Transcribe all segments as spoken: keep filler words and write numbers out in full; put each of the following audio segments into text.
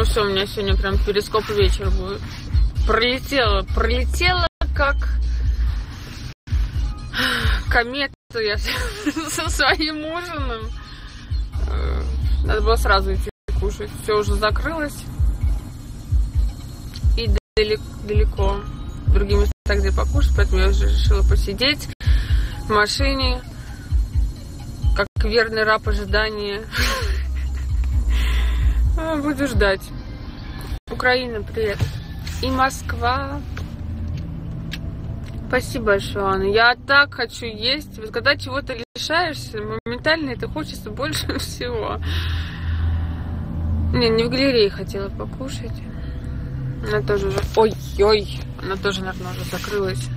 Ну все, у меня сегодня прям перископ вечер будет. Пролетела, пролетела как комета я со своим ужином. Надо было сразу идти кушать. Все уже закрылось. И далеко. Другие места, где покушать, поэтому я уже решила посидеть в машине. Как верный раб ожидания. Буду ждать. Украина, привет. И Москва. Спасибо большое, Анна. Я так хочу есть. Вот когда чего-то лишаешься, моментально это хочется больше всего. Не, не в галерее хотела покушать. Она тоже уже... Ой-ой! Она тоже, наверное, уже закрылась.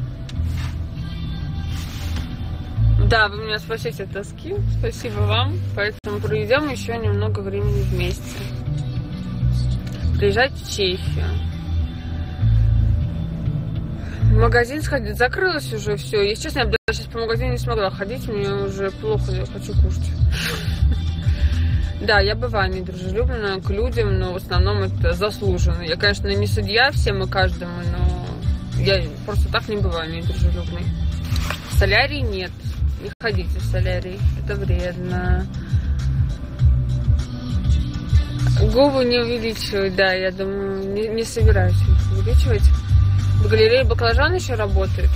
Да, вы меня спасете от тоски. Спасибо вам. Поэтому проведем еще немного времени вместе. Приезжать в Чехию. В магазин сходить. Закрылось уже все. Если честно, я бы даже сейчас по магазину не смогла ходить. Мне уже плохо, я хочу кушать. Да, я бываю недружелюбна к людям, но в основном это заслуженно. Я, конечно, не судья всем и каждому, но я просто так не бываю недружелюбной. В солярий нет. Не ходите в солярий. Это вредно. Губы не увеличивать, да, я думаю, не, не собираюсь их увеличивать. В галерее баклажан еще работает.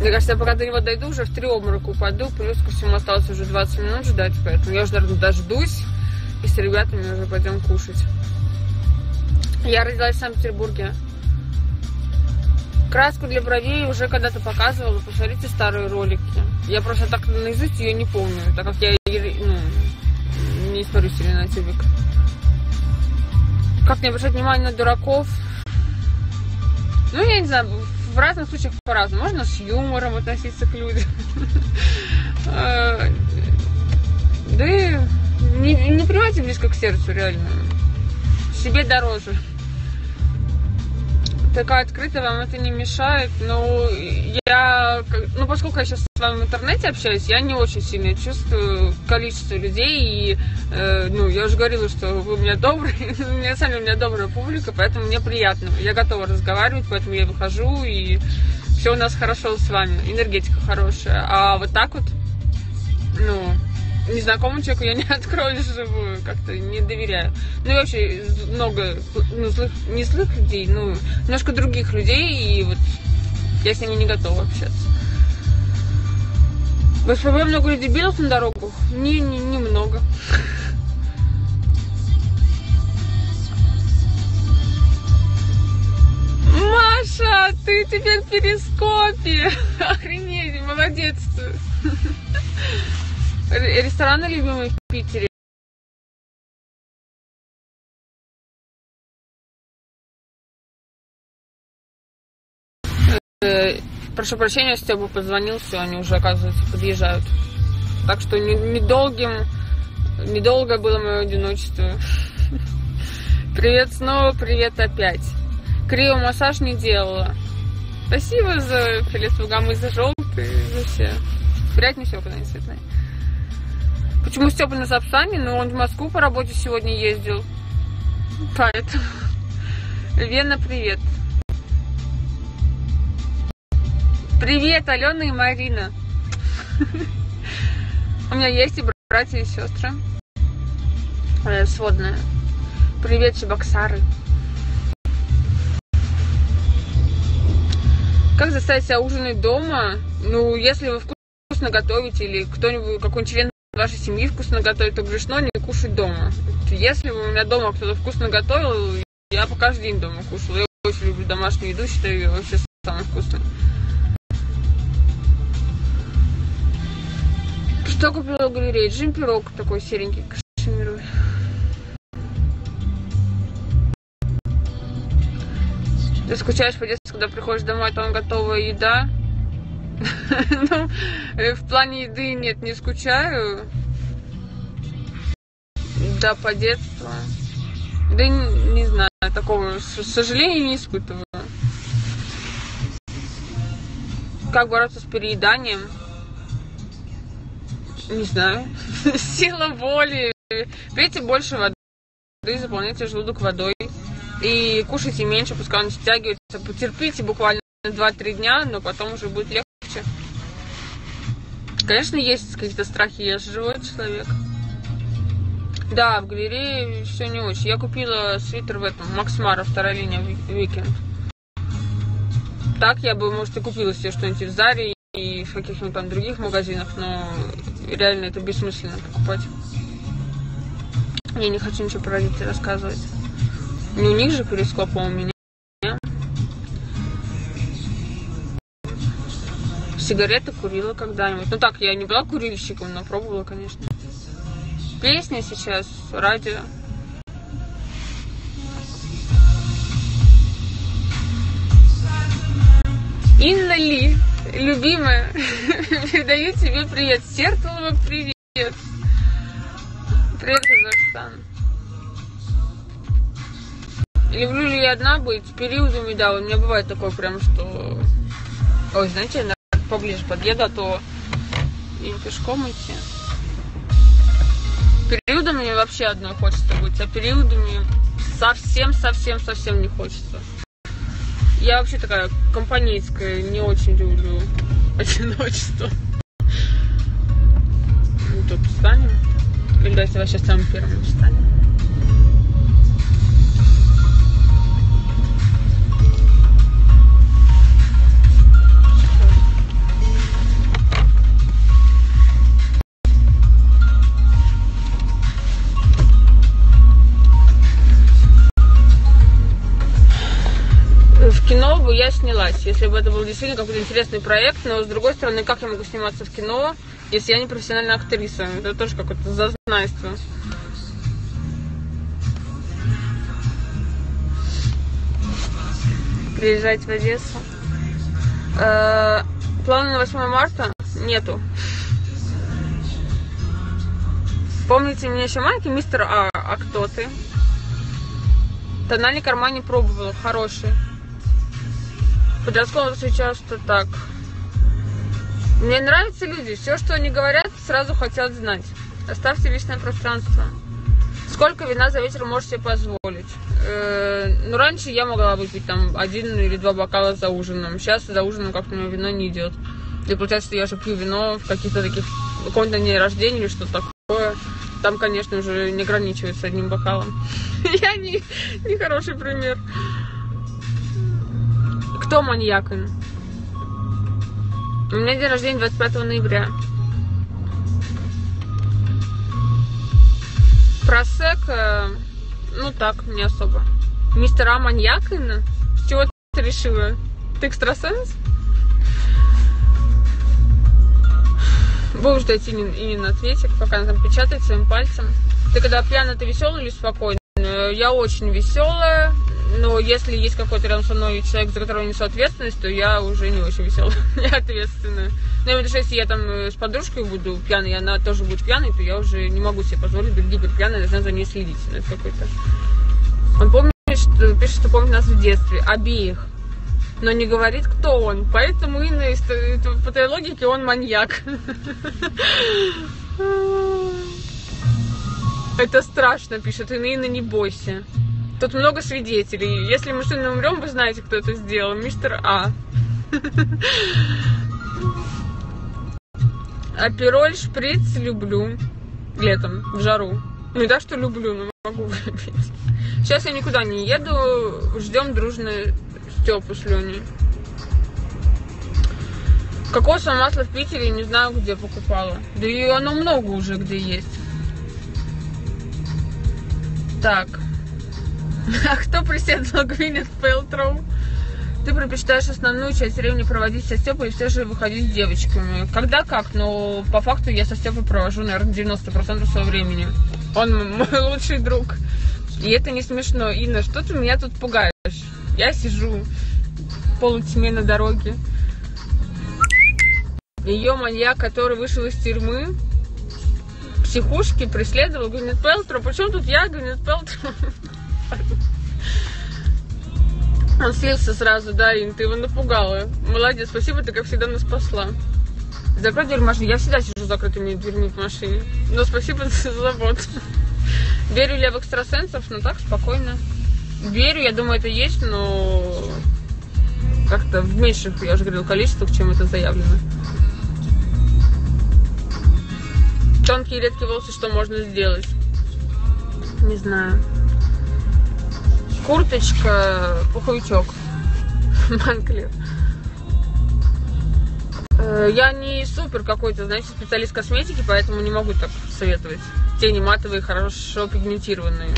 Мне кажется, я пока до него дойду, уже в три обморока упаду, плюс ко всему осталось уже двадцать минут ждать, поэтому я уже, наверное, дождусь и с ребятами уже пойдем кушать. Я родилась в Санкт-Петербурге. Краску для бровей уже когда-то показывала, посмотрите старые ролики. Я просто так наизусть ее не помню, так как я, ну, не смотрю серию на тюбик. Как не обращать внимание на дураков? Ну, я не знаю, в разных случаях по-разному. Можно с юмором относиться к людям. Да и не принимайте близко к сердцу, реально. Себе дороже. Такая открытая, вам это не мешает. Но я, ну, поскольку я сейчас с вами в интернете общаюсь, я не очень сильно чувствую количество людей. И, э, ну, я уже говорила, что вы у меня добрые, у меня сами у меня добрая публика, поэтому мне приятно. Я готова разговаривать, поэтому я выхожу, и все у нас хорошо с вами. Энергетика хорошая. А вот так вот, ну, незнакомому человеку я не открою живую, как-то не доверяю. Ну и вообще много, ну, злых, не злых людей, ну, немножко других людей, и вот я с ними не готова общаться. В СПБ много людей дебилов на дорогах? Не, не, немного. Маша, ты теперь в перископе! Охренеть, молодец ты! Рестораны любимые в Питере. Прошу прощения, Стёпа позвонил, все, они уже, оказывается, подъезжают. Так что недолгим, недолго было мое одиночество. Привет снова, привет опять. Криомассаж не делала. Спасибо за фиолетовую гамму, за желтый, за все. Приятнее всего, когда они цветные. Почему Степа на Сапсане? Ну, он в Москву по работе сегодня ездил. Поэтому. Вена, привет. Привет, Алена и Марина. У меня есть и братья, и сестры. Сводная. Привет, Чебоксары. Как заставить себя ужинать дома? Ну, если вы вкусно готовите, или кто-нибудь, какой-нибудь член вашей семьи вкусно готовит, то грешно не кушать дома. Если бы у меня дома кто-то вкусно готовил, я по каждый день дома кушала. Я очень люблю домашнюю еду, считаю ее вообще самой вкусной. Что купила в галерее? Джемпирок такой серенький, кашемировый. Ты скучаешь по детству, когда приходишь домой, а там готовая еда? Ну, в плане еды нет, не скучаю. Да, по детству. Да не, не знаю, такого сожаления не испытываю. Как бороться с перееданием? Не знаю. Сила воли. Пейте больше воды. воды, заполняйте желудок водой и кушайте меньше, пускай он стягивается. Потерпите буквально два-три дня, но потом уже будет легче. Конечно, есть какие-то страхи, я же живой человек. Да, в галерее все не очень. Я купила свитер в этом, Максмара, вторая линия, Викинг. Так я бы, может, и купила себе что-нибудь в Заре и в каких-нибудь там других магазинах, но реально это бессмысленно покупать. Я не хочу ничего про родителей рассказывать. Не у них же перископ, а у меня. Сигареты курила когда-нибудь. Ну так, я не была курильщиком, но пробовала, конечно. Песня сейчас, радио. Инна Ли, любимая, передаю тебе привет. Сертолова, привет. Привет, Казахстан. Люблю ли я одна быть? Периодами, да, у меня бывает такое прям, что... Ой, знаете, я, наверное, поближе подъеду, а то и пешком идти. Периодами вообще одной хочется быть, а периодами совсем-совсем-совсем не хочется. Я вообще такая компанейская, не очень люблю одиночество. Ну тут встанем. Или давайте давай сейчас самым первым встанем. В кино бы я снялась, если бы это был действительно какой-то интересный проект, но с другой стороны, как я могу сниматься в кино, если я не профессиональная актриса? Это тоже какое-то зазнайство. Приезжать в Одессу. Э-э, планы на восьмое марта? Нету. Помните, у меня еще майки мистер А, а кто ты? Тональный карман не пробовала, хороший. Подростковый сейчас-то так. Мне нравятся люди. Все, что они говорят, сразу хотят знать. Оставьте личное пространство. Сколько вина за вечер можете себе позволить? Э -э ну, раньше я могла выпить там один или два бокала за ужином. Сейчас за ужином как-то у меня вино не идет. И получается, что я же пью вино в каких-то таких... В каком-то дне рождения или что-то такое. Там, конечно, уже не ограничивается одним бокалом. Я не, не хороший пример. Кто маньяк? У меня день рождения двадцать пятого ноября. Просек, ну так, не особо. Мистер А маньяк? С чего ты решила? Ты экстрасенс? Будешь дать Инна ответик, пока она там печатает своим пальцем. Ты когда пьяна, ты веселая или спокойная? Я очень веселая. Но если есть какой-то рядом со мной человек, за которого несу ответственность, то я уже не очень веселая, неответственная. Но потому что если я там с подружкой буду пьяной, и она тоже будет пьяной, то я уже не могу себе позволить быть гиперпьяной, должна за ней следить. Но это какой-то... Он помнит, что, пишет, что помнит нас в детстве, обеих, но не говорит, кто он. Поэтому, Инна, по той логике он маньяк. Это страшно, пишет Инна, Инна, не бойся. Тут много свидетелей. Если мы сегодня умрем, вы знаете, кто это сделал. Мистер А. Апироль, шприц люблю. Летом, в жару. Ну не так, что люблю, но могу выпить. Сейчас я никуда не еду. Ждем дружно Степу с Леней. Кокосовое масло в Питере, не знаю, где покупала. Да и оно много уже где есть. Так. А кто преследовал Гвинет Пэлтроу? Ты предпочитаешь основную часть времени проводить со Степой и все же выходить с девочками. Когда как, но по факту я со Степой провожу, наверное, девяносто процентов своего времени. Он мой лучший друг. И это не смешно. Инна, что ты меня тут пугаешь? Я сижу в полутьме на дороге. Ее маньяк, который вышел из тюрьмы, психушки, преследовал Гвинет Пэлтроу. Почему тут я, Гвинет Пэлтроу? Он слился сразу, да, Ин, ты его напугала. Молодец, спасибо, ты как всегда нас спасла. Закрой дверь машины. Я всегда сижу с закрытыми дверьми в машине. Но спасибо за заботу. Верю ли я в экстрасенсов, но так спокойно. Верю, я думаю, это есть, но как-то в меньших, я уже говорила, количествах, чем это заявлено. Тонкие и редкие волосы, что можно сделать? Не знаю. Курточка, пуховичок. Манклер. Я не супер какой-то, знаете, специалист косметики, поэтому не могу так советовать. Тени матовые, хорошо пигментированные.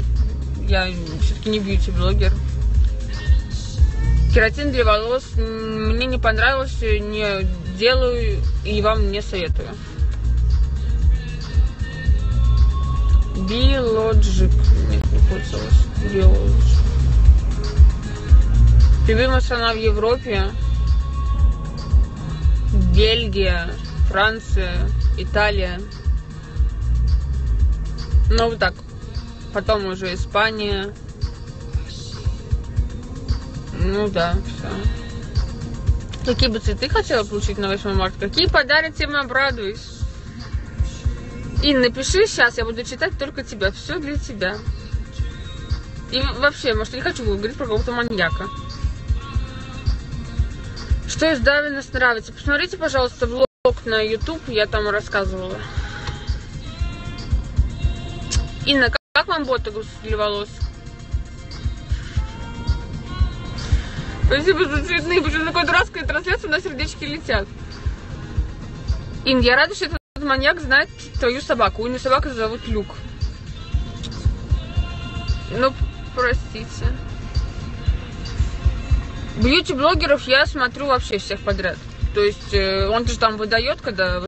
Я все-таки не бьюти-блогер. Кератин для волос мне не понравилось, не делаю и вам не советую. Биологик. Нет, не пользовалась. Биологик. Любимая страна в Европе. Бельгия, Франция, Италия. Ну, вот так. Потом уже Испания. Ну, да, все. Какие бы цветы хотела получить на восьмое марта? Какие подарят, тем и обрадуюсь. И напиши сейчас, я буду читать только тебя. Все для тебя. И вообще, может, я не хочу говорить про какого-то маньяка. Что из Давинес нравится? Посмотрите, пожалуйста, влог на YouTube, я там рассказывала. Инна, как, как вам ботокс для волос? Спасибо за цветные, почему такой дурацкая трансляция, у нас сердечки летят. Инна, я рада, что этот маньяк знает твою собаку. У нее собаку зовут Люк. Ну, простите. Бьюти-блогеров я смотрю вообще всех подряд. То есть он же там выдает, когда